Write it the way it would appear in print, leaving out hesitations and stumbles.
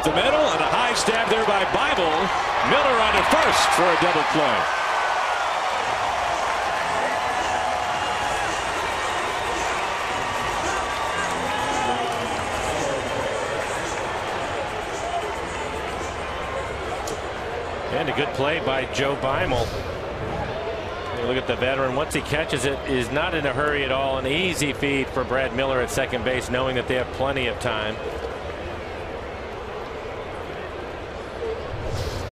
up the middle, and a high stab there by Beimel. Miller on to first for a double play. And a good play by Joe Beimel. Look at the veteran. Once he catches it, is not in a hurry at all. An easy feed for Brad Miller at second base, knowing that they have plenty of time.